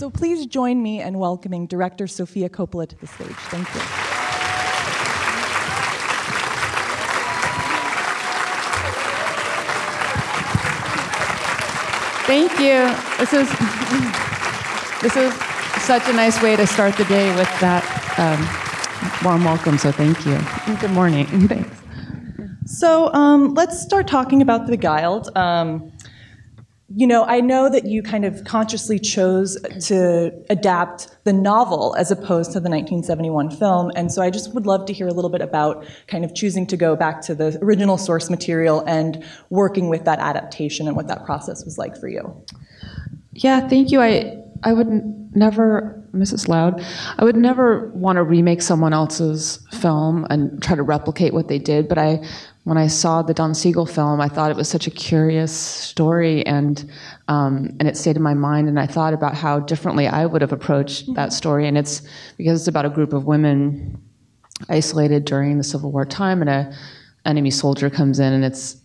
So please join me in welcoming director Sofia Coppola to the stage. Thank you. Thank you. This is such a nice way to start the day with that warm welcome, so thank you. Good morning. Thanks. So let's start talking about The Beguiled. You know, I know that you kind of consciously chose to adapt the novel as opposed to the 1971 film, and so I just would love to hear a little bit about kind of choosing to go back to the original source material and working with that adaptation and what that process was like for you. Yeah, thank you. I would never, Mrs. Loud, I would never want to remake someone else's film and try to replicate what they did, but when I saw the Don Siegel film, I thought it was such a curious story, and it stayed in my mind, and I thought about how differently I would have approached that story, and it's because it's about a group of women isolated during the Civil War time, and an enemy soldier comes in, and it's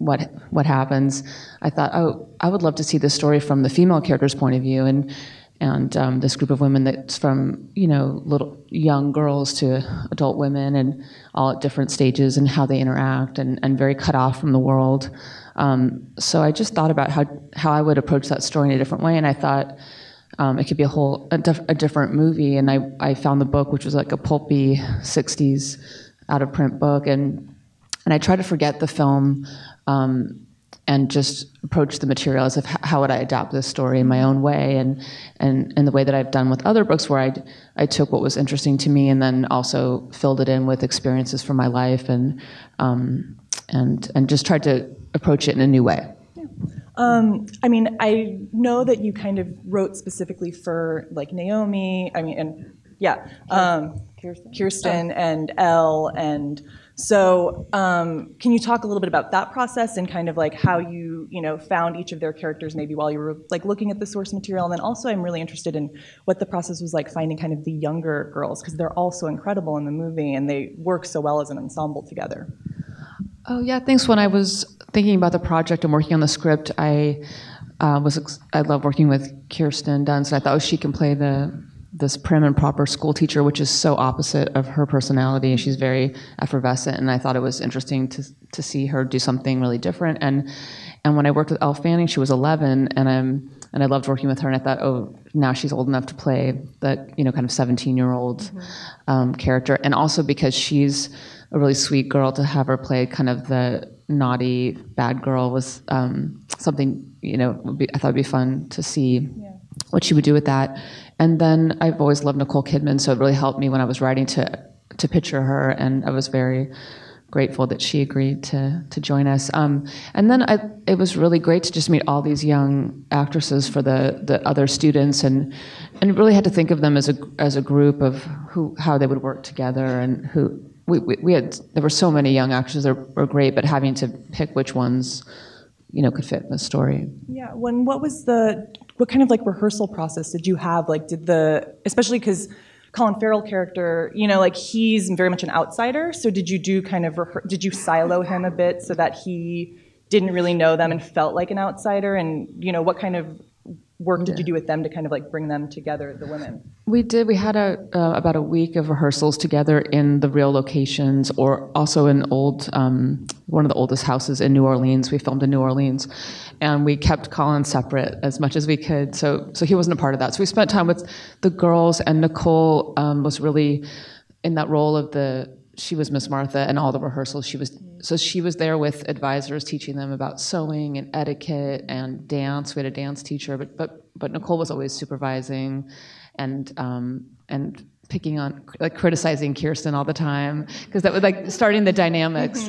what happens. I thought, oh, I would love to see this story from the female character's point of view, and this group of women that's from, you know, little young girls to adult women and all at different stages and how they interact and very cut off from the world. So I just thought about how I would approach that story in a different way, and I thought it could be a different movie, and I found the book, which was like a pulpy 60s out-of-print book, and I tried to forget the film and just approach the material as if how would I adapt this story in my own way and in the way that I've done with other books where I took what was interesting to me and then also filled it in with experiences from my life and just tried to approach it in a new way. Yeah. I mean, I know that you kind of wrote specifically for like Naomi, I mean, and yeah, Kirsten and Elle and... So can you talk a little bit about that process and kind of like how you found each of their characters maybe while you were like looking at the source material? And then also I'm really interested in what the process was like finding kind of the younger girls, because they're all so incredible in the movie and they work so well as an ensemble together. Oh yeah, thanks. When I was thinking about the project and working on the script, I love working with Kirsten Dunst. I thought, oh, she can play this prim and proper school teacher, which is so opposite of her personality. She's very effervescent, and I thought it was interesting to see her do something really different. And when I worked with Elle Fanning, she was 11, and I loved working with her. And I thought, oh, now she's old enough to play that kind of 17-year-old character. And also because she's a really sweet girl, to have her play kind of the naughty bad girl was something I thought would be fun to see. Yeah. What she would do with that. And then I've always loved Nicole Kidman, so it really helped me when I was writing to picture her, and I was very grateful that she agreed to join us. And then it was really great to just meet all these young actresses for the other students, and really had to think of them as a group of how they would work together, and who we had. There were so many young actresses that were great, but having to pick which ones could fit in the story. Yeah. What kind of like rehearsal process did you have? Like, especially because Colin Farrell character, like he's very much an outsider. So did you do kind of did you silo him a bit so that he didn't really know them and felt like an outsider? And what kind of work did you do with them to kind of like bring them together, the women? We did. We had about a week of rehearsals together in the real locations, or also in one of the oldest houses in New Orleans. We filmed in New Orleans, and we kept Colin separate as much as we could, so he wasn't a part of that. So we spent time with the girls, and Nicole was really in that role of she was Miss Martha, and all the rehearsals she was there with advisors teaching them about sewing and etiquette and dance. We had a dance teacher, but Nicole was always supervising and picking on, like, criticizing Kirsten all the time, because that was like starting the dynamics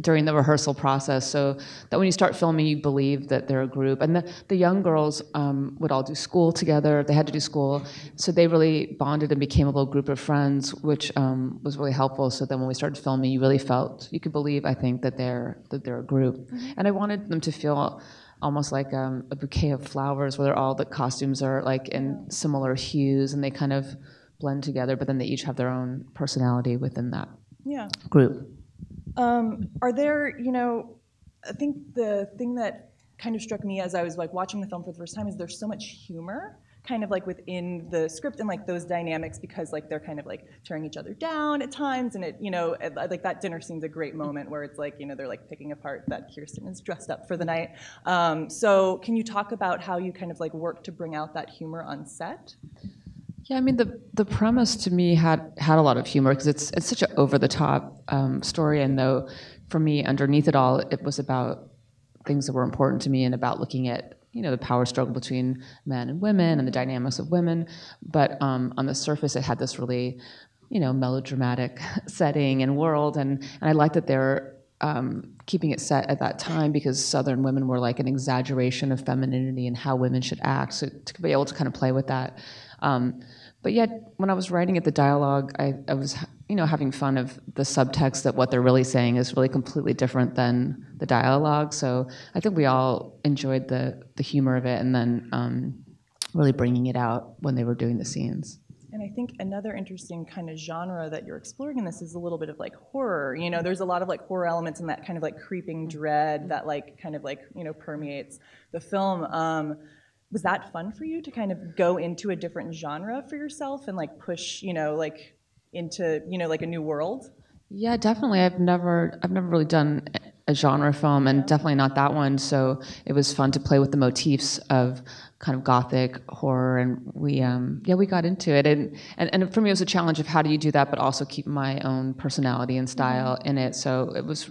during the rehearsal process, so that when you start filming you believe that they're a group. And the young girls would all do school together. They had to do school, so they really bonded and became a little group of friends, which was really helpful. So then when we started filming, you really felt, you could believe, I think, that they're a group. And I wanted them to feel almost like a bouquet of flowers, where the costumes are like in similar hues and they kind of blend together, but then they each have their own personality within that group. Are there, I think the thing that kind of struck me as I was like watching the film for the first time is there's so much humor kind of like within the script and like those dynamics, because like they're kind of like tearing each other down at times, and it, you know, like that dinner scene's a great moment where it's like, you know, they're like picking apart that Kirsten is dressed up for the night. So can you talk about how you kind of like work to bring out that humor on set? Yeah, I mean, the premise to me had a lot of humor, because it's such an over-the-top story, and though for me underneath it all, it was about things that were important to me and about looking at, you know, the power struggle between men and women and the dynamics of women. But on the surface, it had this really, you know, melodramatic setting and world, and I like that they're keeping it set at that time, because Southern women were like an exaggeration of femininity and how women should act, so to be able to kind of play with that. But yet, when I was writing at the dialogue, I was, you know, having fun of the subtext, that what they're really saying is really completely different than the dialogue. So I think we all enjoyed the humor of it, and then really bringing it out when they were doing the scenes. And I think another interesting kind of genre that you're exploring in this is a little bit of like horror. You know, there's a lot of like horror elements and that kind of like creeping dread that like kind of like, you know, permeates the film. Was that fun for you to kind of go into a different genre for yourself and like push, you know, like into, you know, like a new world? Yeah, definitely. I've never really done a genre film, and definitely not that one. So it was fun to play with the motifs of kind of gothic horror, and we got into it. And for me, it was a challenge of how do you do that, but also keep my own personality and style in it. So it was,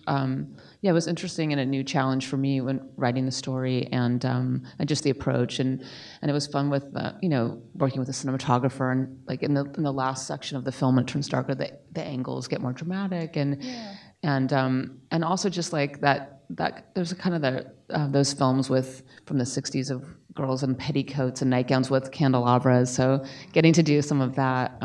it was interesting and a new challenge for me when writing the story, and just the approach. And it was fun with, you know, working with a cinematographer, and like in the last section of the film, when it turns darker, the angles get more dramatic, and. Yeah. And also just like that there's kind of those films from the 60s of girls in petticoats and nightgowns with candelabras. So getting to do some of that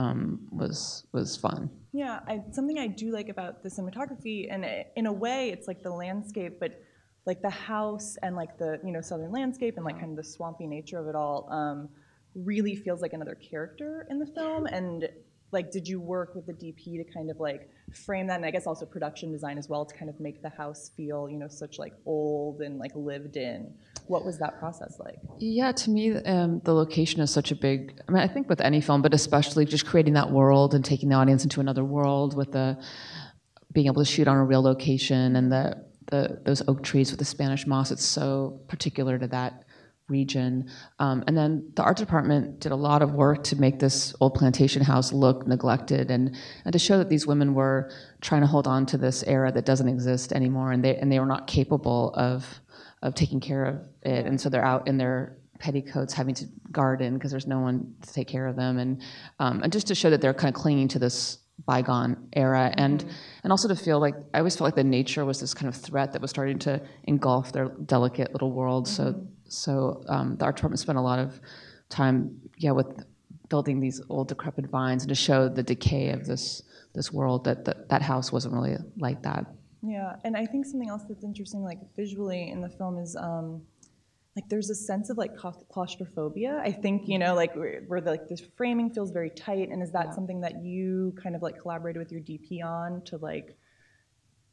was fun. Yeah, something I do like about the cinematography, and in a way it's like the landscape, but like the house and like the, you know, southern landscape and like kind of the swampy nature of it all really feels like another character in the film. And like, did you work with the DP to kind of like frame that, and I guess also production design as well, to kind of make the house feel, you know, such like old and like lived in? What was that process like? Yeah, to me, the location is such a big. I mean, I think with any film, but especially just creating that world and taking the audience into another world with being able to shoot on a real location, and those oak trees with the Spanish moss. It's so particular to that region. And then the art department did a lot of work to make this old plantation house look neglected, and to show that these women were trying to hold on to this era that doesn't exist anymore, and they were not capable of taking care of it. And so they're out in their petticoats having to garden because there's no one to take care of them, and just to show that they're kind of clinging to this bygone era, and also to feel like, I always felt like the nature was this kind of threat that was starting to engulf their delicate little world. So the art department spent a lot of time, with building these old decrepit vines, and to show the decay of this world, that house wasn't really like that. Yeah, and I think something else that's interesting, like visually in the film, is like there's a sense of like claustrophobia. I think, you know, like where the, like this framing feels very tight. And is that something that you kind of like collaborated with your DP on to like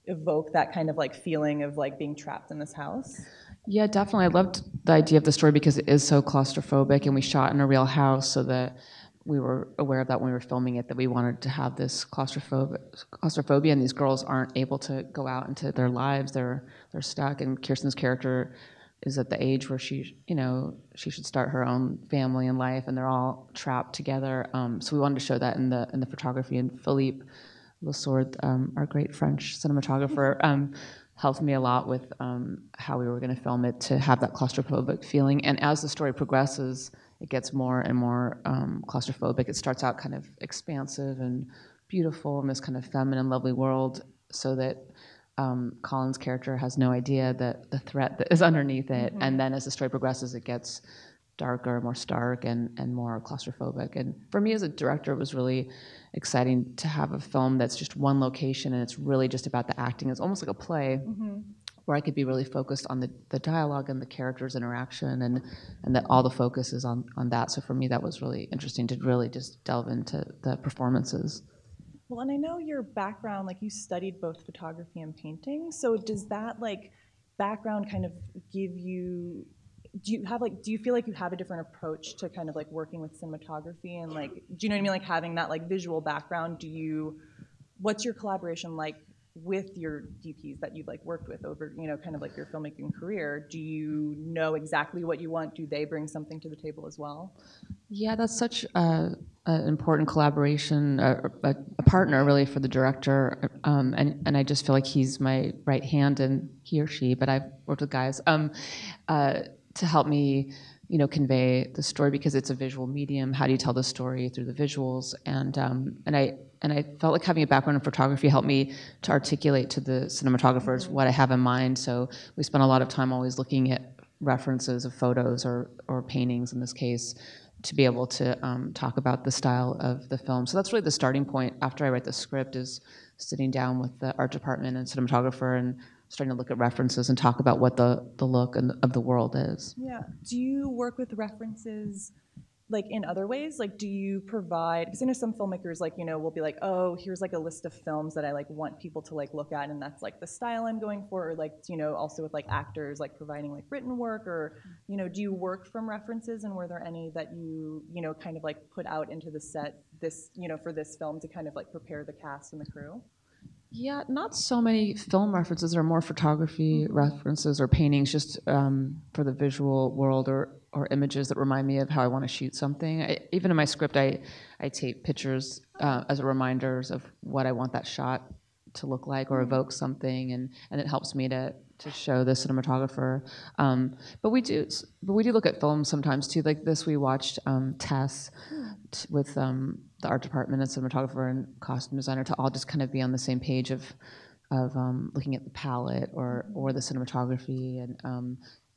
evoke that kind of like feeling of like being trapped in this house? Yeah, definitely. I loved the idea of the story because it is so claustrophobic, and we shot in a real house, so that we were aware of that when we were filming it, that we wanted to have this claustrophobia, and these girls aren't able to go out into their lives. They're stuck, and Kirsten's character is at the age where she should start her own family and life, and they're all trapped together. So we wanted to show that in the photography, and Philippe Le Sord, our great French cinematographer, helped me a lot with how we were going to film it, to have that claustrophobic feeling. And as the story progresses, it gets more and more claustrophobic. It starts out kind of expansive and beautiful in this kind of feminine, lovely world, so that Colin's character has no idea that the threat that is underneath it. Mm-hmm. And then as the story progresses, it gets darker, more stark, and more claustrophobic. And for me as a director, it was really exciting to have a film that's just one location, and it's really just about the acting. It's almost like a play, where I could be really focused on the dialogue and the characters' interaction, and that all the focus is on that. So for me, that was really interesting, to really just delve into the performances. Well, and I know your background, like you studied both photography and painting. So does that like background kind of give you do you feel like you have a different approach to kind of like working with cinematography and like, do you know what I mean? Like having that like visual background, what's your collaboration like with your DPs that you've like worked with over, you know, kind of like your filmmaking career? Do you know exactly what you want? Do they bring something to the table as well? Yeah, that's such an important collaboration, a partner really for the director. And I just feel like he's my right hand, and he or she, but I've worked with guys to help me, you know, convey the story, because it's a visual medium. How do you tell the story through the visuals? And I felt like having a background in photography helped me to articulate to the cinematographers what I have in mind. So we spent a lot of time always looking at references of photos or paintings in this case to be able to talk about the style of the film. So that's really the starting point after I write the script, is sitting down with the art department and cinematographer and starting to look at references and talk about what the look and of the world is. Yeah. Do you work with references like in other ways? Like, do you provide, because I know some filmmakers like, you know, will be like, oh, here's like a list of films that I like want people to like look at, and that's like the style I'm going for, or like, you know, also with like actors like providing like written work, or, you know, do you work from references, and were there any that you, you know, kind of like put out into the set, this, you know, for this film to kind of like prepare the cast and the crew? Yeah, not so many film references, or more photography references or paintings just for the visual world, or images that remind me of how I want to shoot something. Even in my script, I tape pictures as reminders of what I want that shot to look like or evoke something, and it helps me to show the cinematographer. But we do look at films sometimes too. Like this, we watched Tess with the art department and cinematographer and costume designer to all just kind of be on the same page of looking at the palette or the cinematography,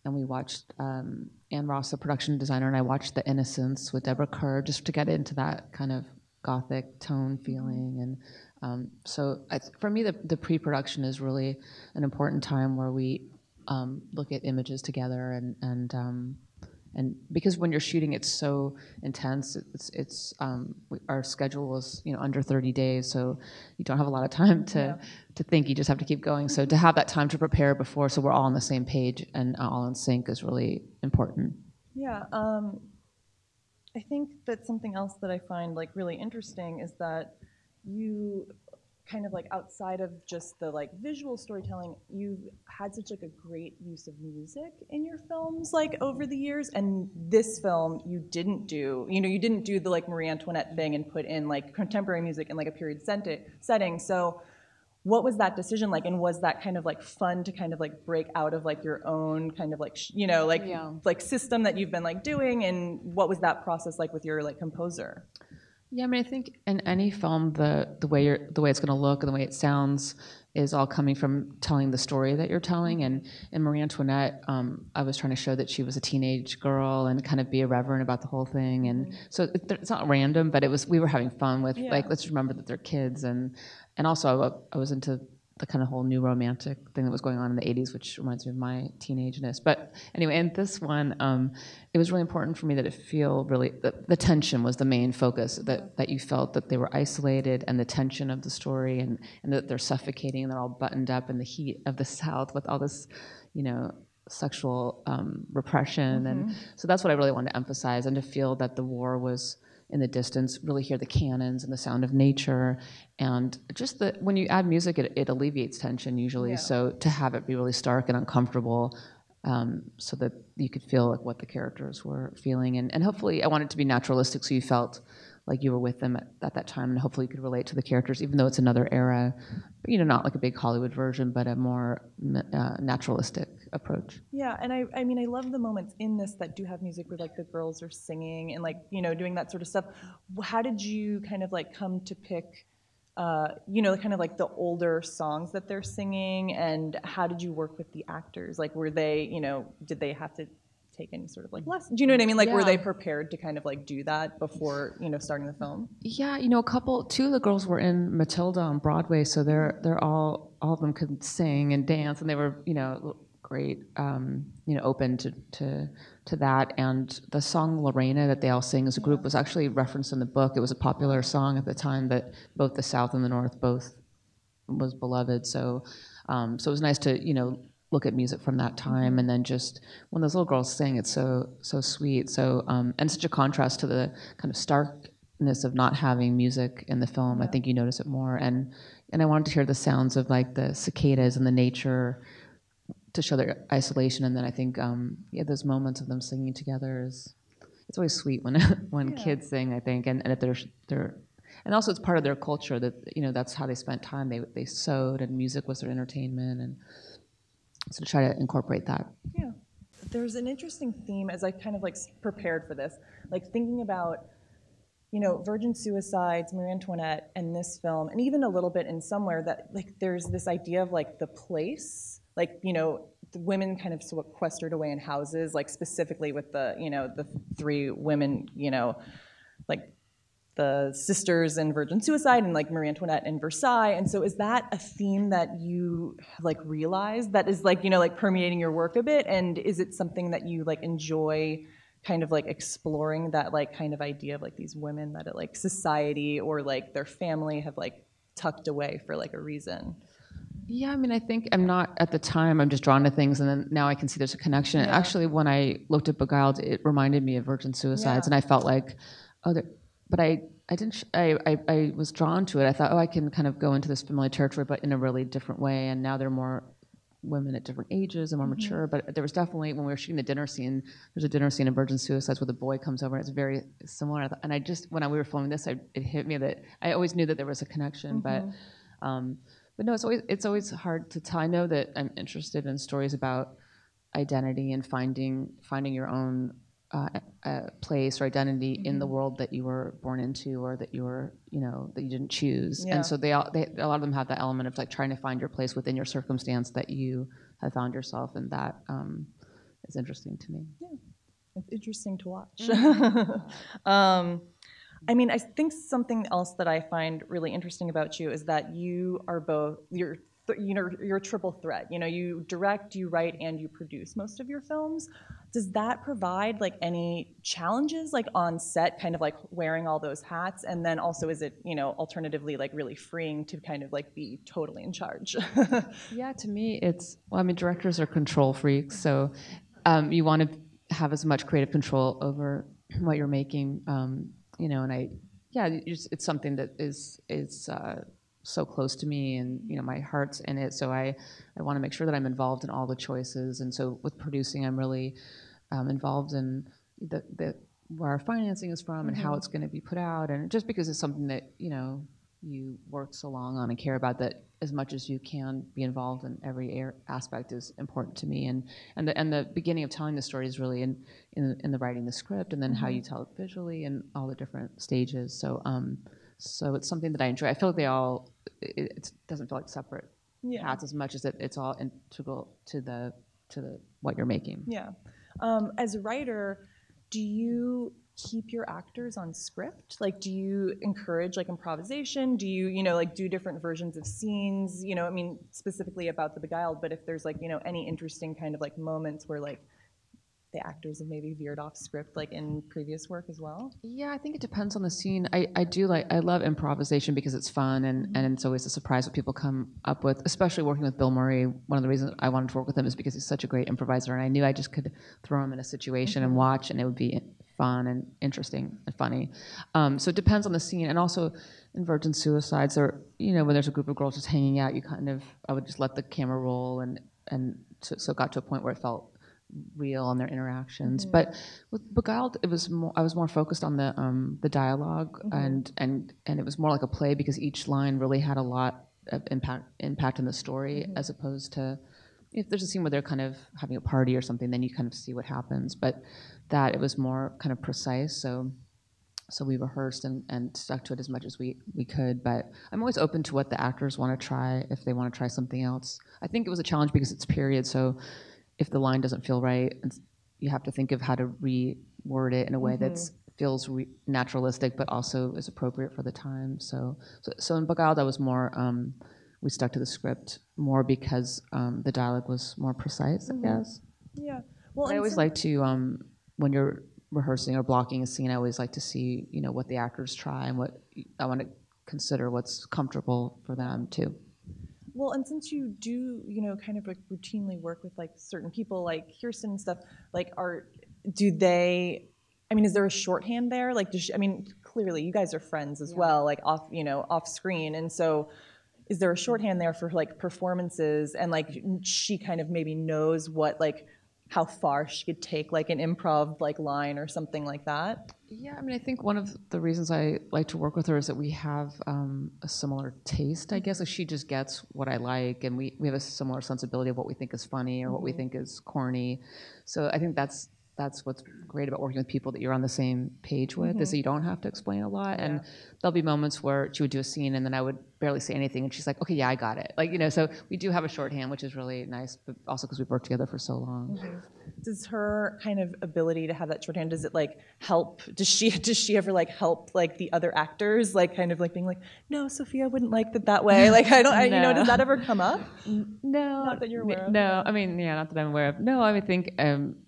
and we watched Anne Ross, the production designer, and I watched The Innocents with Deborah Kerr just to get into that kind of gothic tone feeling. And for me, the pre-production is really an important time where we look at images together, and because when you're shooting, it's so intense. Our schedule is, you know, under 30 days, so you don't have a lot of time to think. You just have to keep going. So to have that time to prepare before, so we're all on the same page and all in sync, is really important. Yeah, I think that something else that I find like really interesting is that you kind of like, outside of just the like visual storytelling, you've had such like a great use of music in your films like over the years, and this film you didn't do the like Marie Antoinette thing and put in like contemporary music in like a period setting. So what was that decision like, and was that kind of like fun to kind of like break out of like your own kind of like, you know, like, yeah, like system that you've been like doing, and what was that process like with your like composer? Yeah, I mean, I think in any film, the way it's going to look and the way it sounds is all coming from telling the story that you're telling. And in Marie Antoinette, I was trying to show that she was a teenage girl and kind of be irreverent about the whole thing. And so it's not random, but we were having fun with, like, let's remember that they're kids. And also I was into the kind of whole new romantic thing that was going on in the 80s, which reminds me of my teenageness. But anyway, in this one, it was really important for me that it feel really, the tension was the main focus, that you felt that they were isolated, and the tension of the story, and that they're suffocating, and they're all buttoned up in the heat of the South with all this, you know, sexual repression. And so that's what I really wanted to emphasize, and to feel that the war was in the distance, really hear the cannons and the sound of nature, and just when you add music, it alleviates tension usually. Yeah. So to have it be really stark and uncomfortable, so that you could feel like what the characters were feeling, and hopefully I wanted it to be naturalistic, so you felt like you were with them at that time, and hopefully you could relate to the characters, even though it's another era, but, you know, not like a big Hollywood version, but a more naturalistic approach. Yeah, and I mean, I love the moments in this that do have music where like the girls are singing and like, you know, doing that sort of stuff. How did you kind of like come to pick, you know, kind of like the older songs that they're singing, and how did you work with the actors? Like, were they, you know, did they have to take any sort of like lesson? Do you know what I mean? Like, were they prepared to kind of like do that before, you know, starting the film? Yeah, you know, two of the girls were in Matilda on Broadway, so they're all of them could sing and dance, and they were, you know, great, you know, open to that. And the song Lorena that they all sing as a group was actually referenced in the book. It was a popular song at the time that both the South and the North was beloved. So it was nice to, you know, look at music from that time, and then just when those little girls sing, it's so sweet. So and such a contrast to the kind of starkness of not having music in the film. Yeah. I think you notice it more, and I wanted to hear the sounds of like the cicadas and the nature to show their isolation. And then I think yeah, those moments of them singing together is, it's always sweet when yeah. kids sing, I think, and if they're and also it's part of their culture that, you know, that's how they spent time. They sewed, and music was their entertainment, and so to try to incorporate that. Yeah. There's an interesting theme as I kind of like prepared for this, like thinking about, you know, Virgin Suicides, Marie Antoinette, and this film, and even a little bit in Somewhere, that like there's this idea of like the place, like, you know, the women kind of sequestered away in houses, like specifically with the, you know, the three women, you know, like the sisters in Virgin Suicide and like Marie Antoinette in Versailles. And so is that a theme that you like realize that is like, you know, like permeating your work a bit? And is it something that you like enjoy kind of like exploring, that like kind of idea of like these women that it, like society or like their family have like tucked away for like a reason? Yeah, I mean, I think I'm not at the time. I'm just drawn to things, and then now I can see there's a connection. Yeah. Actually, when I looked at Beguiled, it reminded me of Virgin Suicides, yeah. and I felt like, oh, but I didn't. I was drawn to it. I thought, oh, I can kind of go into this familiar territory, but in a really different way. And now there are more women at different ages and more mm-hmm. mature. But there was definitely, when we were shooting the dinner scene, there's a dinner scene in Virgin Suicides where the boy comes over, and it's very similar. And I just, when we were filming this, it hit me that I always knew that there was a connection, mm-hmm. But no, it's always hard to tell. I know that I'm interested in stories about identity and finding your own place or identity mm-hmm. in the world that you were born into, or that you were, you know, that you didn't choose. Yeah. And so a lot of them have that element of like trying to find your place within your circumstance that you have found yourself, and that is interesting to me. Yeah, it's interesting to watch. Mm-hmm. I mean, I think something else that I find really interesting about you is that you are both, you're a triple threat. You know, you direct, you write, and you produce most of your films. Does that provide like any challenges, like on set, kind of like wearing all those hats? And then also, is it, you know, alternatively like really freeing to kind of like be totally in charge? Yeah, to me, it's, well, I mean, directors are control freaks, so you want to have as much creative control over what you're making. You know, and it's something that is so close to me, and you know, my heart's in it. So I want to make sure that I'm involved in all the choices. And so with producing, I'm really involved in the where our financing is from, mm-hmm. and how it's going to be put out. And just because it's something that, you know, you work so long on and care about, that as much as you can be involved in every aspect is important to me. And the beginning of telling the story is really in the writing the script, and then how you tell it visually, and all the different stages. So so it's something that I enjoy. I feel like it doesn't feel like separate yeah. hats as much as it's all integral to what you're making. Yeah. As a writer, do you keep your actors on script? Like, do you encourage like improvisation? Do you, you know, like do different versions of scenes? You know, I mean, specifically about The Beguiled, but if there's like, you know, any interesting kind of like moments where like the actors have maybe veered off script, like in previous work as well? Yeah, I think it depends on the scene. I love improvisation because it's fun, and it's always a surprise what people come up with, especially working with Bill Murray. One of the reasons I wanted to work with him is because he's such a great improviser, and I knew I just could throw him in a situation mm-hmm. and watch, and it would be fun and interesting and funny. So it depends on the scene. And also in Virgin Suicides, or, you know, when there's a group of girls just hanging out, you kind of, I would just let the camera roll, and so it got to a point where it felt real on their interactions. Mm-hmm. But with Beguiled, it was more, I was more focused on the dialogue, mm-hmm. and it was more like a play, because each line really had a lot of impact in the story, mm-hmm. as opposed to, if there's a scene where they're kind of having a party or something, then you kind of see what happens. But that, it was more kind of precise, so we rehearsed and stuck to it as much as we could. But I'm always open to what the actors want to try, if they want to try something else. I think it was a challenge because it's period, so if the line doesn't feel right, you have to think of how to reword it in a way mm-hmm. that feels naturalistic, but also is appropriate for the time. So in Beguiled, I was more, we stuck to the script more because the dialogue was more precise, mm-hmm. I guess. Yeah. Well, I always like to, when you're rehearsing or blocking a scene, I always like to see, you know, what the actors try, and what I want to consider what's comfortable for them too. Well, and since you do, you know, kind of like routinely work with like certain people like Kirsten and stuff, like I mean, is there a shorthand there? Like, does she, I mean, clearly you guys are friends as well, like off, you know, off screen. And so is there a shorthand there for like performances and like she kind of maybe knows what like how far she could take like an improv like line or something like that? Yeah, I mean, I think one of the reasons I like to work with her is that we have a similar taste, I guess. Like she just gets what I like, and we have a similar sensibility of what we think is funny or what we think is corny. So I think that's what's great about working with people that you're on the same page with, is that you don't have to explain a lot. And there'll be moments where she would do a scene and then I would barely say anything and she's like, okay, yeah, I got it. Like, you know, so we do have a shorthand, which is really nice, but also because we've worked together for so long. Does her kind of ability to have that shorthand, does it like help, does she ever like help like the other actors, like kind of like being like, no, Sophia wouldn't like that way. Like, I don't, you know, does that ever come up? No. Not that you're aware of. No, I mean, yeah, not that I'm aware of. No, I mean, think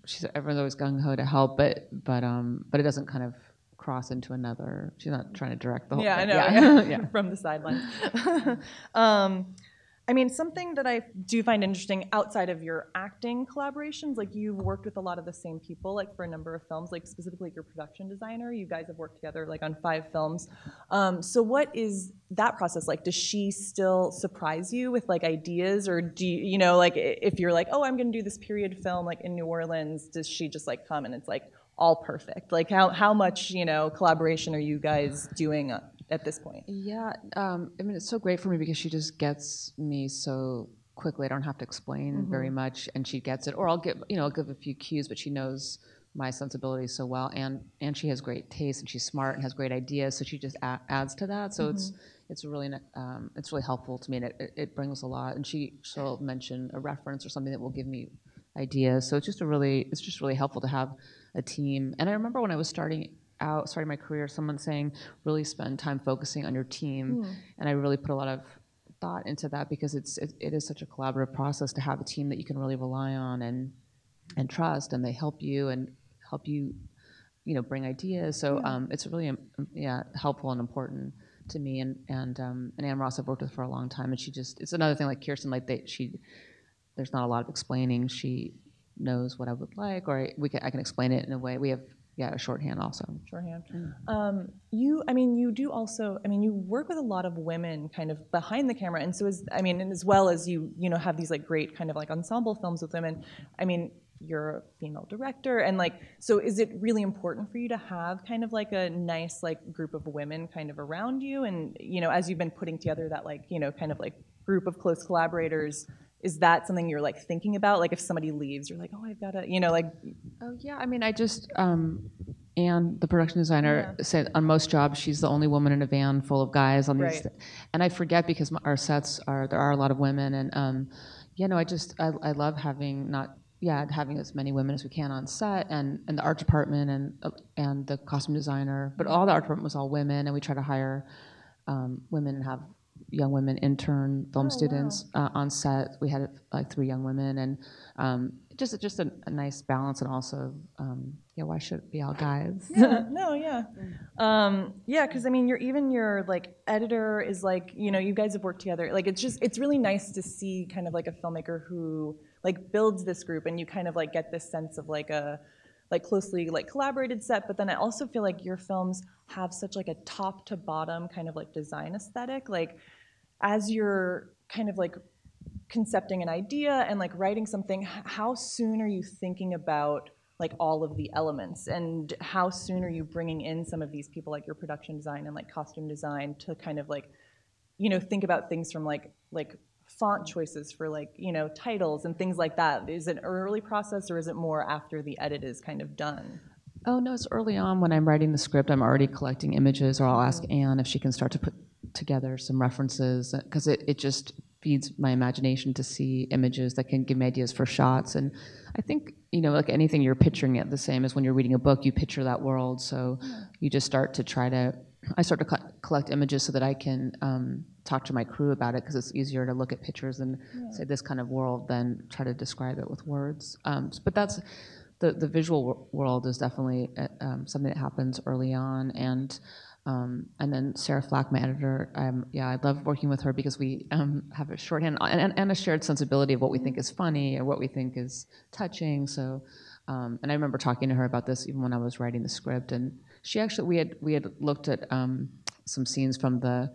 she's, everyone's always gung-ho to help, but it doesn't kind of cross into another, she's not trying to direct the whole thing. I know, from the sidelines. I mean, something that I do find interesting outside of your acting collaborations, like you've worked with a lot of the same people, like for a number of films, like specifically your production designer, you guys have worked together like on 5 films. So what is that process like? Does she still surprise you with like ideas, or do you, you know, like if you're like, oh, I'm gonna do this period film like in New Orleans, does she just like come and it's like all perfect? Like how much, you know, collaboration are you guys doing at this point? Yeah, I mean, it's so great for me because she just gets me so quickly. I don't have to explain very much, and she gets it. Or I'll give, you know, I'll give a few cues, but she knows my sensibilities so well, and she has great taste, and she's smart and has great ideas, so she just adds to that. So it's really helpful to me, and it brings a lot. And she'll mention a reference or something that will give me ideas. So it's just really helpful to have a team. And I remember when I was starting my career, someone saying, really spend time focusing on your team. And I really put a lot of thought into that because it is such a collaborative process to have a team that you can really rely on and trust, and they help you, you know, bring ideas. So it's really helpful and important to me. And Anne Ross I've worked with for a long time, and she just, it's another thing like Kirsten, like there's not a lot of explaining. She knows what I would like, or I can explain it in a way. We have a shorthand also. Shorthand. You work with a lot of women kind of behind the camera, and so as well as you know, have these like great kind of like ensemble films with women, I mean, you're a female director, and like, so is it really important for you to have kind of like a nice like group of women kind of around you? And, you know, as you've been putting together that like, you know, kind of like group of close collaborators, is that something you're like thinking about? Like if somebody leaves, you're like, oh, I've got to, you know, like. Oh yeah, I mean, I just, Anne, the production designer, said on most jobs, she's the only woman in a van full of guys on these. And I forget because our sets there are a lot of women, and I love having as many women as we can on set, and the art department and the costume designer, but all the art department was all women, and we try to hire women and have young women intern film students on set. We had like 3 young women, and just a nice balance, and also why should it be all guys? Because I mean, your like editor is like, you know, you guys have worked together. Like it's really nice to see kind of like a filmmaker who like builds this group, and you kind of like get this sense of like a like closely like collaborated set. But then I also feel like your films have such like a top to bottom kind of like design aesthetic. Like as you're kind of like concepting an idea and like writing something, how soon are you thinking about like all of the elements, and how soon are you bringing in some of these people like your production design and like costume design to kind of like, you know, think about things from like font choices for like, you know, titles and things like that? Is it an early process, or is it more after the edit is kind of done? Oh no, it's early on. When I'm writing the script, I'm already collecting images, or I'll ask Anne if she can start to put together some references, because it just feeds my imagination to see images that can give me ideas for shots. And I think, you know, like anything, you're picturing it the same as when you're reading a book, you picture that world. So you just I start to collect images so that I can talk to my crew about it, because it's easier to look at pictures and say this kind of world than try to describe it with words. But that's the visual world is definitely something that happens early on, and then Sarah Flack, my editor, I love working with her because we have a shorthand and a shared sensibility of what we think is funny and what we think is touching. So, and I remember talking to her about this even when I was writing the script, and she actually we had looked at some scenes from the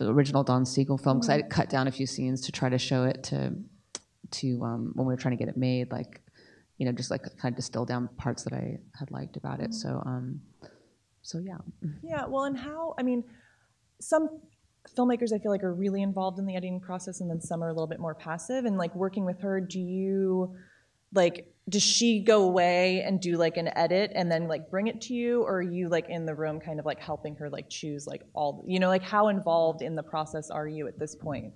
original Don Siegel film, because I had cut down a few scenes to try to show it to when we were trying to get it made, like, you know, just like kind of distill down parts that I had liked about it. So. So yeah. Yeah, well, and how, I mean, some filmmakers I feel like are really involved in the editing process, and then some are a little bit more passive, and like working with her, do you, like, does she go away and do like an edit and then like bring it to you, or are you like in the room kind of like helping her like choose like all, you know, like how involved in the process are you at this point?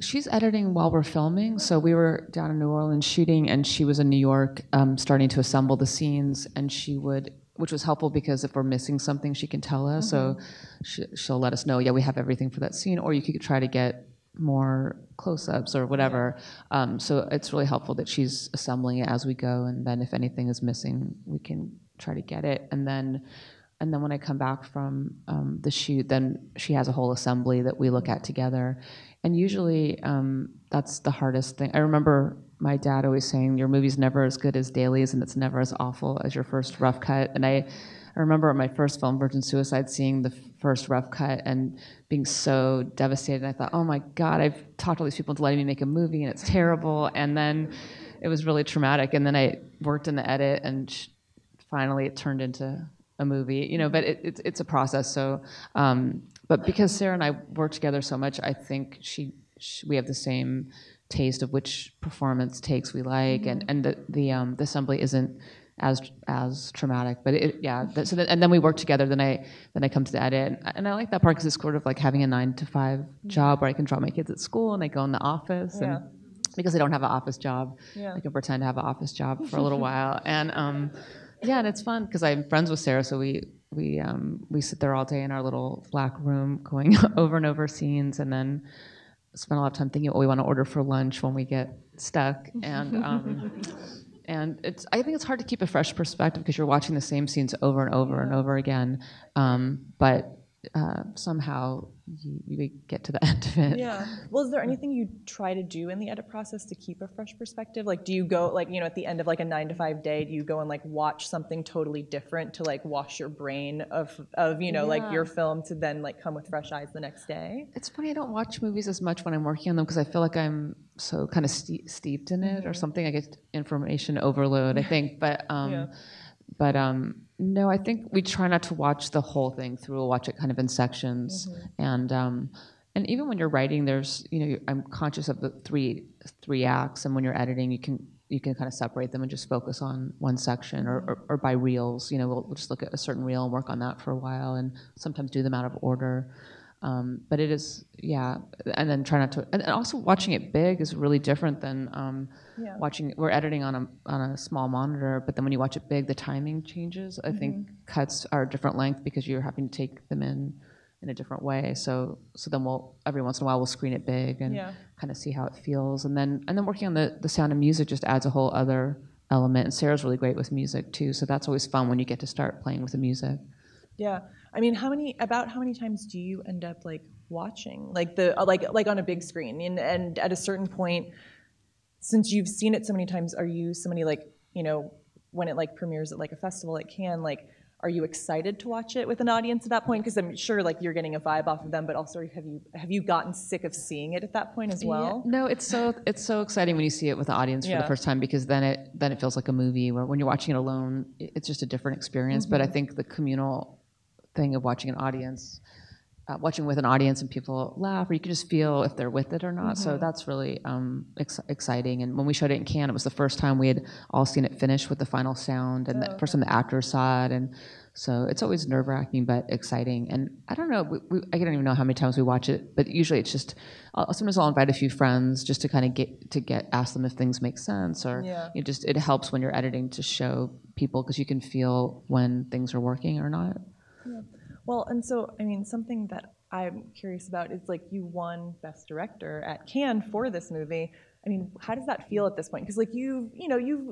She's editing while we're filming, so we were down in New Orleans shooting, and she was in New York starting to assemble the scenes, and she would, which was helpful because if we're missing something, she can tell us. Mm-hmm. So she'll let us know, yeah, we have everything for that scene, or you could try to get more close-ups or whatever. Yeah. So it's really helpful that she's assembling it as we go, and then if anything is missing, we can try to get it. And then when I come back from the shoot, then she has a whole assembly that we look at together. And usually that's the hardest thing. I remember my dad always saying, your movie's never as good as dailies, and it's never as awful as your first rough cut. And I remember my first film, Virgin Suicides, seeing the first rough cut and being so devastated. And I thought, oh my God, I've talked all these people into letting me make a movie, and it's terrible. And then it was really traumatic. And then I worked in the edit, and finally it turned into a movie, you know, but it's a process. So, but because Sarah and I work together so much, I think we have the same taste of which performance takes we like, and the assembly isn't as traumatic. But so then we work together. Then I come to the edit, and I like that part because it's sort of like having a 9-to-5 job where I can drop my kids at school and I go in the office. Yeah. And because I don't have an office job, yeah, I can pretend to have an office job for a little while. And yeah, and it's fun because I'm friends with Sarah, so we sit there all day in our little black room going over and over scenes, and then spend a lot of time thinking what we want to order for lunch when we get stuck. And I think it's hard to keep a fresh perspective because you're watching the same scenes over and over and over again. But somehow you get to the end of it. Yeah. Well, is there anything you try to do in the edit process to keep a fresh perspective? Like, do you go, like, you know, at the end of like a 9-to-5 day, do you go and like watch something totally different to like wash your brain of you know, like your film, to then like come with fresh eyes the next day? It's funny, I don't watch movies as much when I'm working on them because I feel like I'm so kind of steeped in it or something. I get information overload, I think. But no, I think we try not to watch the whole thing through. We'll watch it kind of in sections, and even when you're writing, there's, you know, I'm conscious of the three acts, and when you're editing, you can kind of separate them and just focus on one section, or by reels. You know, we'll just look at a certain reel and work on that for a while, and sometimes do them out of order. But it is, and then try not to, and also watching it big is really different than we're editing on a small monitor, but then when you watch it big, the timing changes. I think cuts are a different length because you're having to take them in a different way. So then every once in a while we'll screen it big and kind of see how it feels. And then working on the sound of music just adds a whole other element. And Sarah's really great with music too. So that's always fun when you get to start playing with the music. Yeah. I mean, how many times do you end up like watching like on a big screen? And at a certain point, since you've seen it so many times, are you somebody like, you know, when it like premieres at like a festival at Cannes, like, are you excited to watch it with an audience at that point? Because I'm sure like you're getting a vibe off of them, but also have you gotten sick of seeing it at that point as well? Yeah. No, it's so exciting when you see it with the audience for the first time, because then it feels like a movie. Where when you're watching it alone, it's just a different experience. But I think the communal thing of watching an audience, watching with an audience and people laugh, or you can just feel if they're with it or not. So that's really exciting. And when we showed it in Cannes, it was the first time we had all seen it finished with the final sound, and the first time the actors saw it. And so it's always nerve-wracking but exciting. And I don't know, I don't even know how many times we watch it, but usually it's just, sometimes I'll invite a few friends just to kind of ask them if things make sense, or you know, just it helps when you're editing to show people, because you can feel when things are working or not. Yeah. Well, and so, I mean, something that I'm curious about is, like, you won Best Director at Cannes for this movie. I mean, how does that feel at this point? Because like you've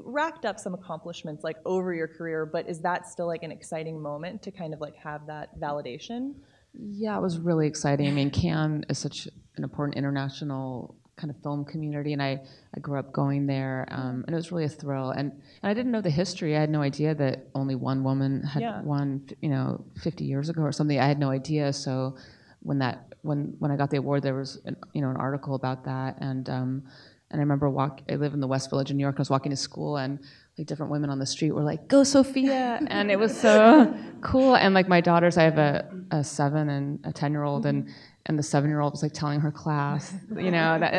racked up some accomplishments like over your career, but is that still like an exciting moment to kind of like have that validation? Yeah, it was really exciting. I mean, Cannes is such an important international kind of film community, and I grew up going there, and it was really a thrill. And I didn't know the history. I had no idea that only one woman had won, 50 years ago or something. I had no idea. So when I got the award, there was an article about that, and I remember I live in the West Village in New York. I was walking to school, and like different women on the street were like, "Go Sophia!" and it was so cool. And like my daughters, I have a 7 and a 10-year-old, and the 7-year-old was like telling her class,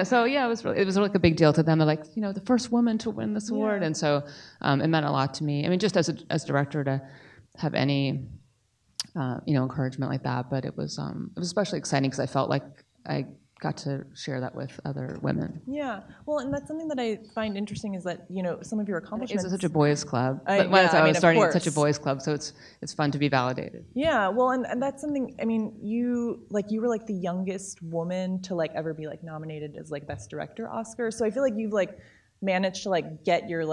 so yeah, it was really like a big deal to them. They're like, the first woman to win this award, and so it meant a lot to me. I mean, just as director to have any encouragement like that, but it was especially exciting because I felt like I got to share that with other women. Yeah, well, and that's something that I find interesting is that some of your accomplishments. It's such a boys' club. It's such a boys' club, so it's fun to be validated. Yeah, well, and that's something. I mean, you were like the youngest woman to like ever be like nominated as like Best Director Oscar. So I feel like you've like managed to like get your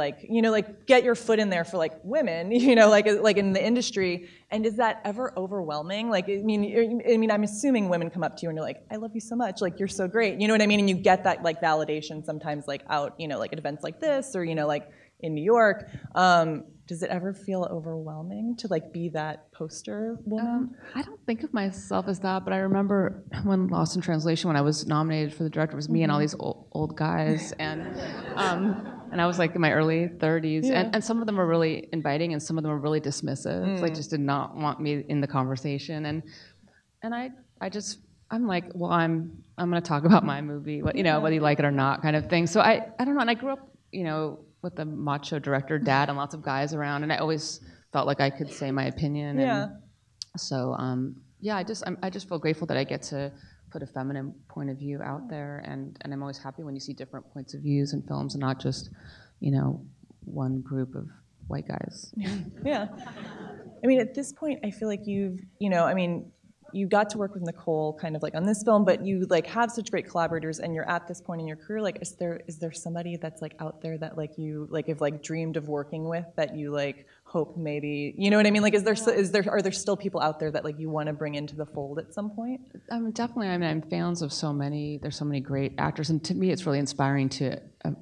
get your foot in there for like women, like in the industry. And is that ever overwhelming? Like, I mean, I'm assuming women come up to you and you're like, "I love you so much. Like, you're so great." You know what I mean? And you get that like validation sometimes, like out, like at events like this, or like in New York. Does it ever feel overwhelming to like be that poster woman? I don't think of myself as that, but I remember when Lost in Translation, when I was nominated for the director, it was me and all these old guys, and I was like in my early 30s, and some of them were really inviting, and some of them were really dismissive, like just did not want me in the conversation, and I'm like, well, I'm gonna talk about my movie, whether you like it or not, kind of thing. So I don't know, and I grew up, with the macho director dad and lots of guys around, and I always felt like I could say my opinion. I just feel grateful that I get to put a feminine point of view out there, and I'm always happy when you see different points of views in films and not just, one group of white guys. Yeah. I mean, at this point, I feel like you got to work with Nicole kind of like on this film, but you like have such great collaborators, and you're at this point in your career, like is there somebody that's like out there that like you like have like dreamed of working with that you like hope maybe, like are there still people out there that like you want to bring into the fold at some point? Definitely, I mean, I'm fans of so many, there's so many great actors, and to me it's really inspiring to,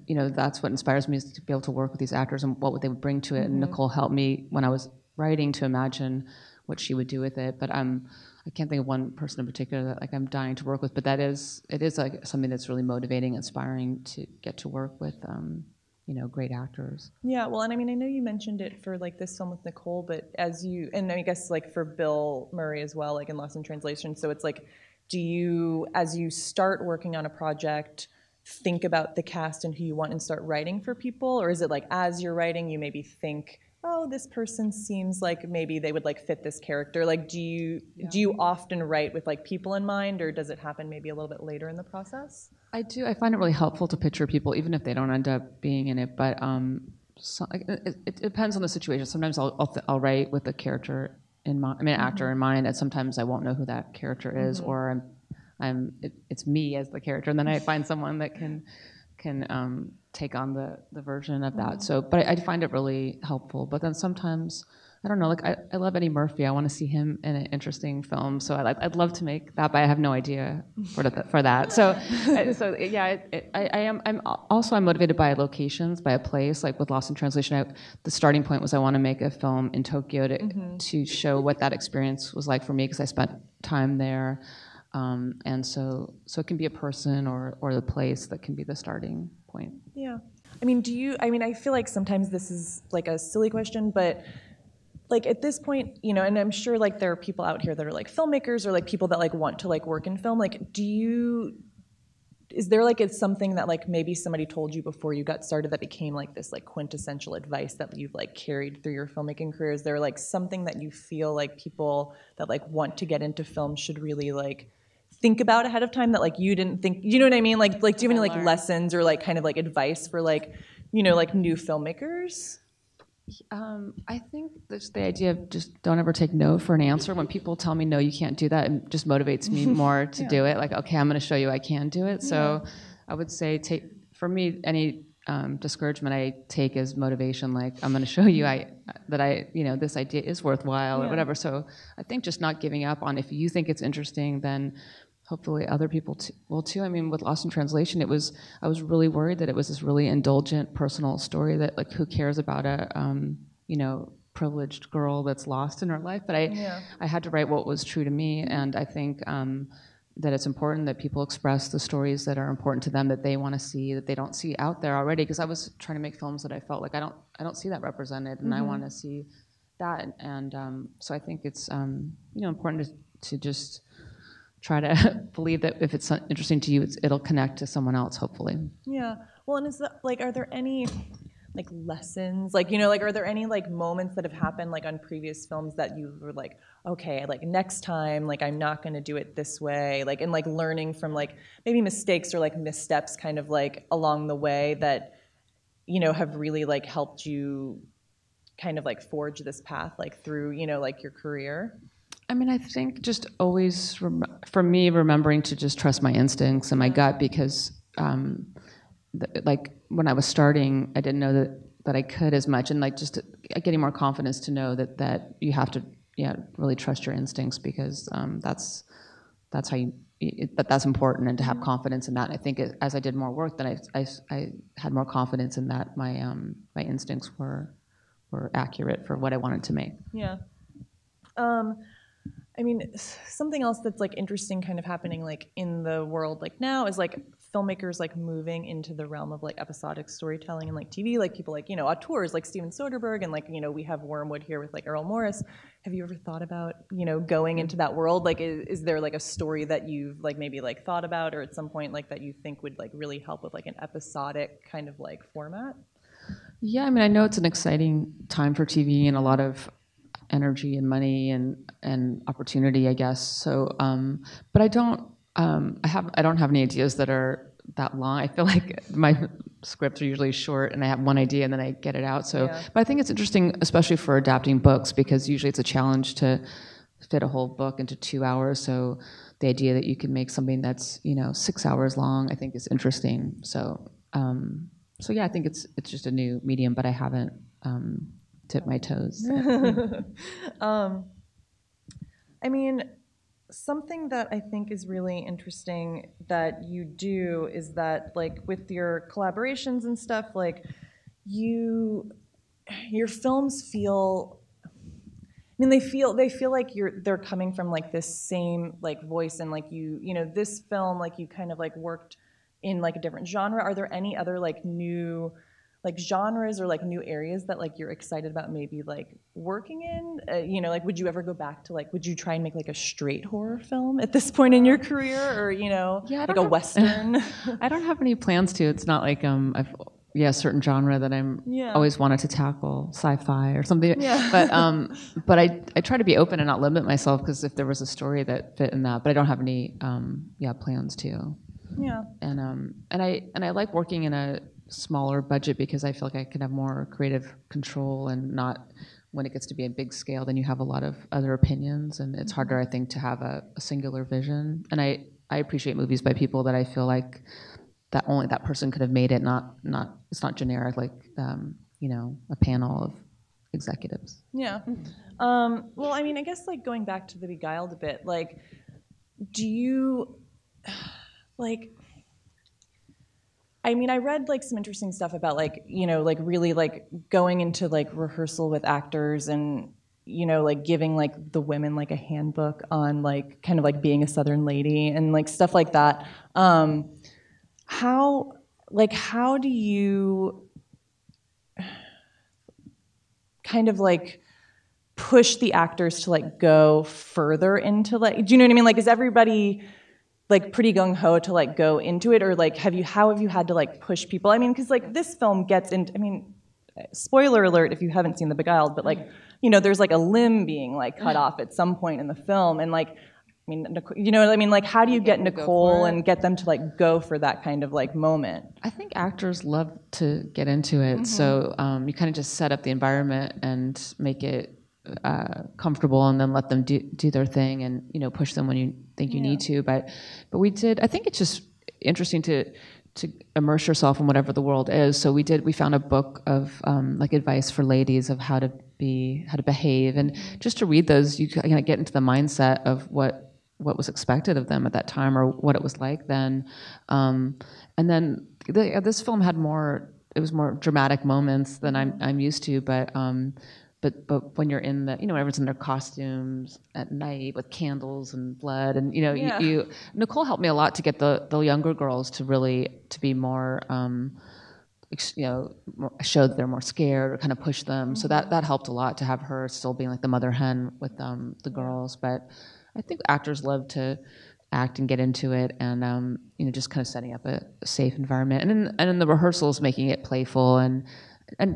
that's what inspires me is to be able to work with these actors and what would they bring to it, and Nicole helped me when I was writing to imagine what she would do with it, but I can't think of one person in particular that like I'm dying to work with, but it is like something that's really motivating, inspiring to get to work with, great actors. Yeah, well, and I mean, I know you mentioned it for like this film with Nicole, but and I guess like for Bill Murray as well, like in Lost in Translation. So it's like, as you start working on a project, think about the cast and who you want and start writing for people, or is it like as you're writing, you maybe think, oh, this person seems like maybe they would like fit this character. Like, do you often write with like people in mind, or does it happen maybe a little bit later in the process? I do. I find it really helpful to picture people, even if they don't end up being in it. But it depends on the situation. Sometimes I'll write with a character in mind, I mean, an actor in mind, and sometimes I won't know who that character is, or it's me as the character, and then I find someone that can take on the version of that. So, but I find it really helpful. But then sometimes, I don't know, like I love Eddie Murphy. I want to see him in an interesting film. So I'd love to make that, but I have no idea for that. So yeah, I'm motivated by locations, by a place. Like with Lost in Translation, the starting point was I want to make a film in Tokyo to show what that experience was like for me because I spent time there. And so it can be a person or the place that can be the starting point. Yeah. I mean, I feel like sometimes this is like a silly question, but like at this point, and I'm sure like there are people out here that are like filmmakers or like people that like want to like work in film. Like, is there like it's something that like maybe somebody told you before you got started that became like this like quintessential advice that you've like carried through your filmmaking career? Is there like something that you feel like people that like want to get into film should really like think about ahead of time that like you didn't think, you know what I mean? Like do you have any like lessons or like kind of like advice for like, like new filmmakers? I think there's the idea of just don't ever take no for an answer. When people tell me no, you can't do that, it just motivates me more to do it. Like, okay, I'm going to show you I can do it. So I would say take for me, any discouragement I take as motivation, like I'm going to show you this idea is worthwhile or whatever. So I think just not giving up on, if you think it's interesting, then hopefully other people will too. I mean, with Lost in Translation, I was really worried that it was this really indulgent personal story that, like, who cares about a privileged girl that's lost in her life? But I had to write what was true to me, and I think that it's important that people express the stories that are important to them, that they want to see, that they don't see out there already. Because I was trying to make films that I felt like I don't see that represented, and I want to see that. And so I think it's important to just try to believe that if it's interesting to you, it'll connect to someone else, hopefully. Yeah. Well, and is that, like, are there any lessons, are there any moments that have happened on previous films that you were like, okay, next time, I'm not going to do it this way, and learning from maybe mistakes or missteps kind of along the way that, have really helped you kind of forge this path through, your career? I mean, I think just always, for me, remembering to just trust my instincts and my gut, because when I was starting, I didn't know that I could as much, and just getting more confidence to know that you have to really trust your instincts, because that's how you, that's important, and to have confidence in that. And I think as I did more work, then I had more confidence in that my my instincts were accurate for what I wanted to make. Yeah. I mean, something else that's interesting kind of happening in the world now is filmmakers moving into the realm of episodic storytelling and TV, people auteurs like Steven Soderbergh, and we have Wormwood here with Errol Morris. Have you ever thought about going into that world? Is there a story that you've maybe thought about, or at some point that you think would really help with an episodic kind of format? Yeah, I mean, I know it's an exciting time for TV and a lot of energy and money and opportunity, I guess. So, but I don't. I don't have any ideas that are that long. I feel like my scripts are usually short, and I have one idea and then I get it out. So, but I think it's interesting, especially for adapting books, because usually it's a challenge to fit a whole book into 2 hours. So, the idea that you can make something that's 6 hours long, I think, is interesting. So, yeah, I think it's just a new medium, but I haven't. Tip my toes. I mean, something that I think is really interesting that you do is that, with your collaborations and stuff, your films feel. I mean, they feel they're coming from this same voice, and this film you kind of worked in a different genre. Are there any other new genres or new areas that you're excited about maybe working in? Would you ever go back to would you try and make a straight horror film at this point in your career, or a Western? I don't have any plans to. It's not I've a certain genre that I'm always wanted to tackle, sci-fi or something. Yeah. But I try to be open and not limit myself, because if there was a story that fit in that, but I don't have any plans to. Yeah. And I like working in a smaller budget, because I feel like I can have more creative control, and not when it gets to be a big scale, then you have a lot of other opinions, and it's harder, I think, to have a singular vision. And I appreciate movies by people that I feel like that only that person could have made it, not it's not generic, a panel of executives. Yeah. Well, I mean, I guess going back to The Beguiled a bit, do you I mean, I read some interesting stuff about really going into rehearsal with actors, and giving the women a handbook on kind of being a Southern lady and stuff like that. How do you kind of push the actors to go further into do you know what I mean? Is everybody pretty gung-ho to go into it, or how have you had to push people? I mean, because this film gets into, I mean, spoiler alert if you haven't seen The Beguiled, but there's a limb being cut off at some point in the film, and I mean, Nicole, you know what I mean? How do you get Nicole and get them to go for that kind of moment? I think actors love to get into it, so you kind of just set up the environment and make it comfortable, and then let them do their thing, and push them when you think you need to. But we did. I think it's just interesting to to immerse yourself in whatever the world is. So we did. We found a book of like advice for ladies of how to be, how to behave, and just to read those, you kind of get into the mindset of what was expected of them at that time or what it was like then. And then this film had more. It was more dramatic moments than I'm used to, but when you're in the, you know, everyone's in their costumes at night with candles and blood, and you know, yeah. you Nicole helped me a lot to get the younger girls to really to be more you know, show that they're more scared or kind of push them. Mm-hmm. So that helped a lot to have her still being like the mother hen with the girls. But I think actors love to act and get into it, and you know, just kind of setting up a safe environment, and in the rehearsals, making it playful and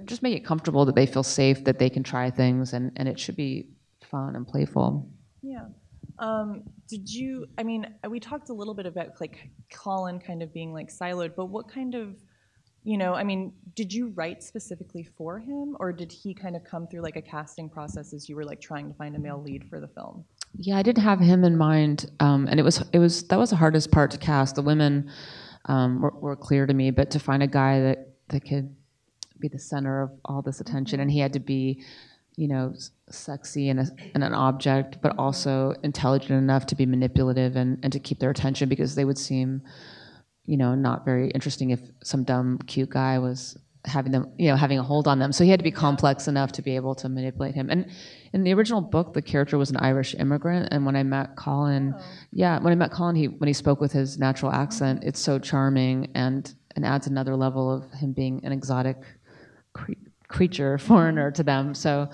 just make it comfortable that they feel safe, that they can try things, and it should be fun and playful. Yeah. Did you? I mean, we talked a little bit about like Colin kind of being like siloed, but what kind of, you know, I mean, did you write specifically for him, or did he kind of come through like a casting process as you were like trying to find a male lead for the film? Yeah, I did have him in mind, and it was that was the hardest part to cast. The women were clear to me, but to find a guy that could be the center of all this attention, and he had to be, you know, sexy and an object, but also intelligent enough to be manipulative and to keep their attention, because they would seem, you know, not very interesting if some dumb cute guy was having a hold on them. So he had to be complex enough to be able to manipulate him. And in the original book, the character was an Irish immigrant. And when I met Colin, when he spoke with his natural accent, it's so charming and adds another level of him being an exotic creature, foreigner to them. So,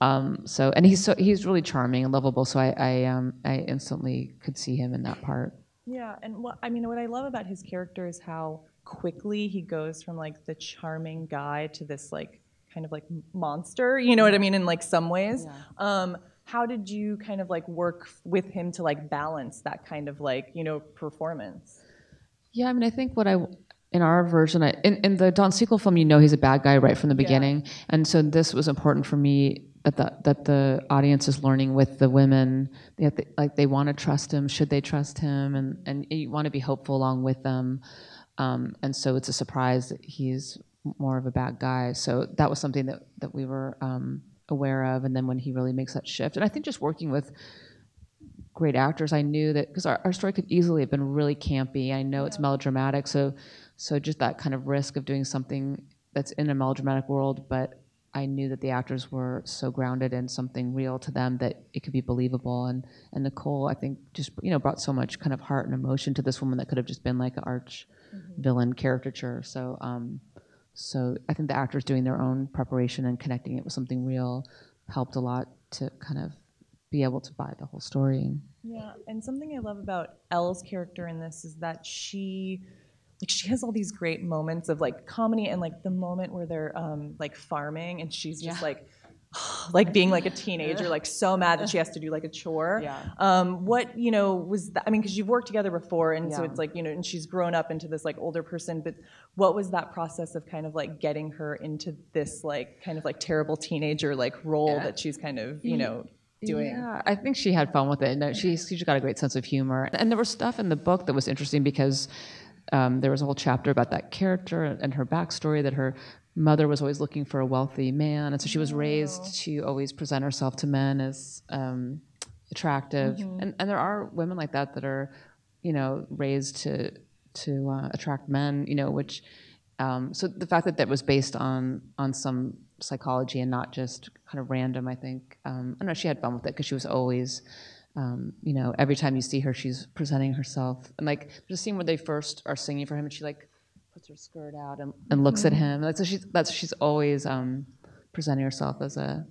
and he's really charming and lovable. So I instantly could see him in that part. Yeah, and what I love about his character is how quickly he goes from like the charming guy to this like kind of like monster, you know what I mean, in like some ways. Yeah. How did you kind of like work with him to like balance that kind of like, you know, performance? Yeah, I mean, I think in our version, in the Don Siegel film, you know, he's a bad guy right from the beginning. Yeah. And so this was important for me that the audience is learning with the women, they want to trust him, should they trust him, and you want to be hopeful along with them. And so it's a surprise that he's more of a bad guy. So that was something that we were aware of. And then when he really makes that shift, and I think just working with great actors, I knew that, because our story could easily have been really campy. I know it's melodramatic, so just that kind of risk of doing something that's in a melodramatic world, but I knew that the actors were so grounded in something real to them that it could be believable. And Nicole, I think, just, you know, brought so much kind of heart and emotion to this woman that could have just been like an arch villain caricature. So, so I think the actors doing their own preparation and connecting it with something real helped a lot to kind of be able to buy the whole story. Yeah, and something I love about Elle's character in this is that she has all these great moments of like comedy, and like the moment where they're like farming, and she's just like being like a teenager, like so mad that she has to do like a chore. Yeah. What, you know, was that, I mean, because you've worked together before, and so it's like, you know, and she's grown up into this like older person, but what was that process of kind of like getting her into this like kind of like terrible teenager like role that she's kind of, you know, doing? Yeah, I think she had fun with it. No, she's got a great sense of humor. And there was stuff in the book that was interesting, because there was a whole chapter about that character and her backstory, that her mother was always looking for a wealthy man, and so she was raised to always present herself to men as attractive. Mm-hmm. And there are women like that are, you know, raised to attract men, you know, which so the fact that was based on some psychology and not just kind of random, I think, I don't know, she had fun with it, because she was always, you know, every time you see her, she's presenting herself, and like just seeing when they first are singing for him, and she like puts her skirt out and looks at him. Like, so she's always presenting herself as an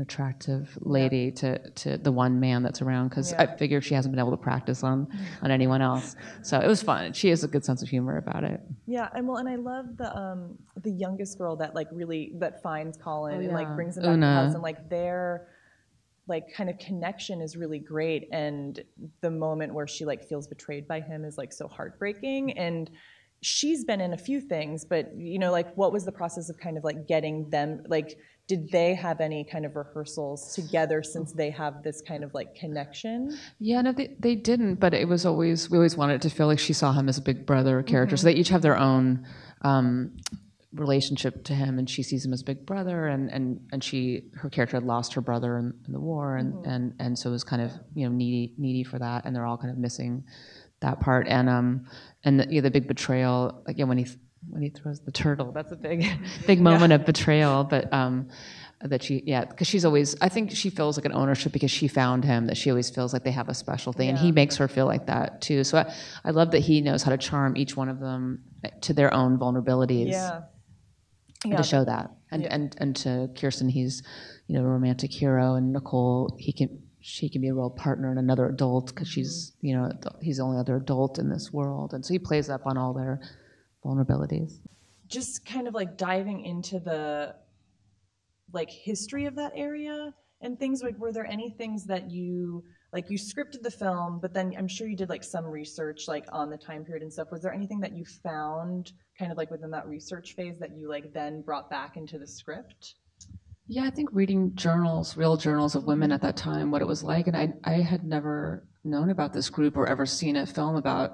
attractive lady to the one man that's around, because I figure she hasn't been able to practice on anyone else. So it was fun. She has a good sense of humor about it. Yeah, and I love the youngest girl that like really that finds Colin and like brings him back to the house, and like they're like kind of connection is really great, and the moment where she like feels betrayed by him is like so heartbreaking. And she's been in a few things, but, you know, like what was the process of kind of like getting them, like Did they have any kind of rehearsals together since they have this kind of like connection? Yeah, no, they didn't, but it was always, we always wanted it to feel like she saw him as a big brother character. Mm-hmm. So they each have their own relationship to him, and she sees him as big brother, and she, her character had lost her brother in the war, and, mm-hmm. and so it was kind of, you know, needy for that, and they're all kind of missing that part, and the, you know, the big betrayal, like, yeah, when he throws the turtle, that's a big moment of betrayal, but that she, yeah, because she's always, I think she feels like an ownership because she found him, that she always feels like they have a special thing, and he makes her feel like that too. So I love that he knows how to charm each one of them to their own vulnerabilities, and to show that, and to Kirsten, he's, you know, a romantic hero, and Nicole, she can be a real partner and another adult, because she's, you know, he's the only other adult in this world, and so he plays up on all their vulnerabilities. Just kind of like diving into the like history of that area and things, like were there any things that you, like you scripted the film, but then I'm sure you did like some research like on the time period and stuff. Was there anything that you found kind of like within that research phase that you like then brought back into the script? Yeah, I think reading journals, real journals of women at that time, what it was like, and I had never known about this group or ever seen a film about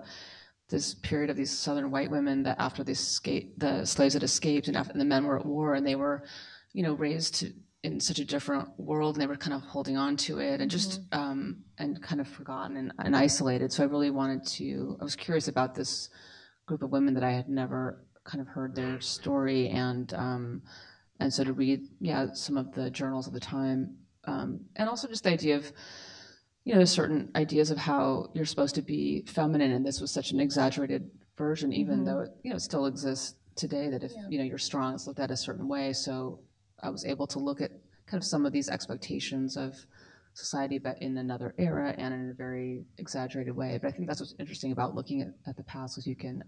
this period of these Southern white women that after the slaves had escaped and the men were at war, and they were, you know, raised in such a different world, and they were kind of holding on to it and just, and kind of forgotten and isolated. So I really wanted to, I was curious about this group of women that I had never kind of heard their story, and so to read, yeah, some of the journals of the time, and also just the idea of, you know, there's certain ideas of how you're supposed to be feminine, and this was such an exaggerated version, even though it, you know, still exists today, that if, you know, you're strong, it's looked at a certain way. So I was able to look at kind of some of these expectations of society, but in another era and in a very exaggerated way. But I think that's what's interesting about looking at the past, is you can,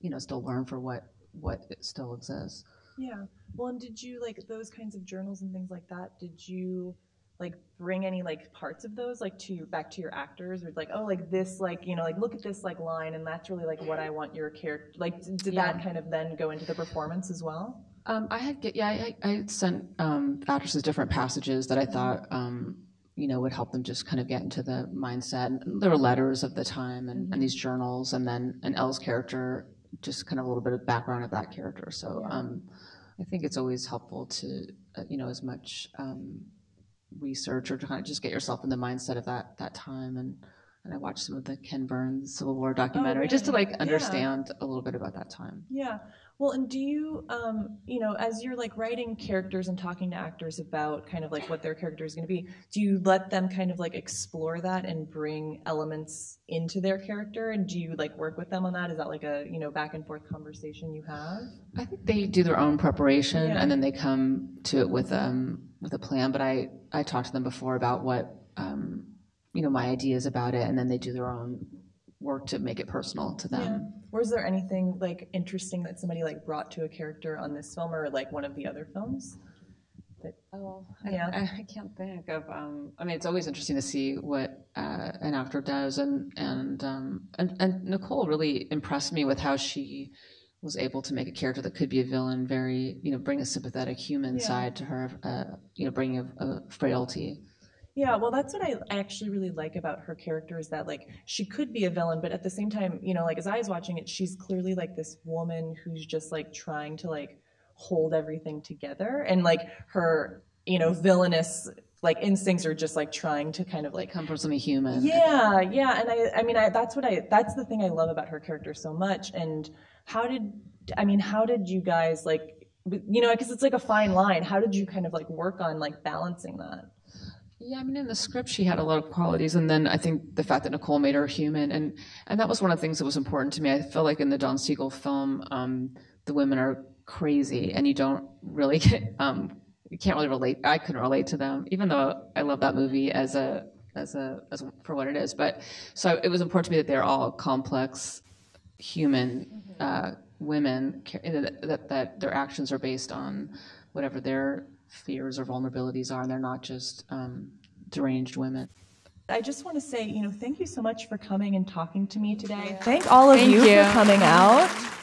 you know, still learn for what it still exists. Yeah. Well, and did you, like, those kinds of journals and things like that, did you, like, bring any, like, parts of those, like, back to your actors, or like, oh, like, this, like, you know, like, look at this, like, line, and that's really, like, what I want your character, like, did that kind of then go into the performance as well? I sent actresses different passages that I thought, you know, would help them just kind of get into the mindset, and there were letters of the time, and these journals, and then an Elle's character, just kind of a little bit of background of that character, so I think it's always helpful to, you know, as much, research, or to kind of just get yourself in the mindset of that time, and I watched some of the Ken Burns Civil War documentary just to like understand a little bit about that time. Yeah. Well, and do you, you know, as you're like writing characters and talking to actors about kind of like what their character is going to be, do you let them kind of like explore that and bring elements into their character? And do you like work with them on that? Is that like a, you know, back and forth conversation you have? I think they do their own preparation and then they come to it with a plan. But I talked to them before about what, you know, my ideas about it, and then they do their own work to make it personal to them. Or is there anything like interesting that somebody like brought to a character on this film, or like one of the other films? That, I can't think of. I mean, it's always interesting to see what an actor does, and Nicole really impressed me with how she was able to make a character that could be a villain very, you know, bring a sympathetic human side to her, you know, bringing a frailty. Yeah, well, that's what I actually really like about her character, is that, like, she could be a villain, but at the same time, you know, like, as I was watching it, she's clearly, like, this woman who's just, like, trying to, like, hold everything together. And, like, her, you know, villainous, like, instincts are just, like, trying to kind of, like... come from something human. Yeah, yeah, and I mean, that's the thing I love about her character so much. And how did you guys, like, you know, because it's, like, a fine line. How did you kind of, like, work on, like, balancing that? Yeah, I mean, in the script, she had a lot of qualities, and then I think the fact that Nicole made her human, and that was one of the things that was important to me. I feel like in the Don Siegel film, the women are crazy, and you don't really get, you can't really relate. I couldn't relate to them, even though I love that movie as for what it is. But so it was important to me that they're all complex human women, that their actions are based on whatever their fears or vulnerabilities are, and they're not just deranged women. I just want to say, you know, thank you so much for coming and talking to me today. Thank all of you for coming out.